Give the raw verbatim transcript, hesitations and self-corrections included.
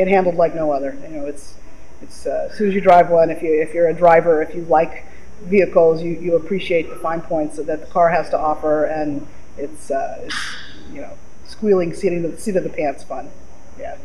it handled like no other. You know, it's it's uh, as soon as you drive one, if you if you're a driver, if you like vehicles, you you appreciate the fine points that the car has to offer, and it's, uh, it's you know, squealing seat of the seat of the pants fun. Yeah.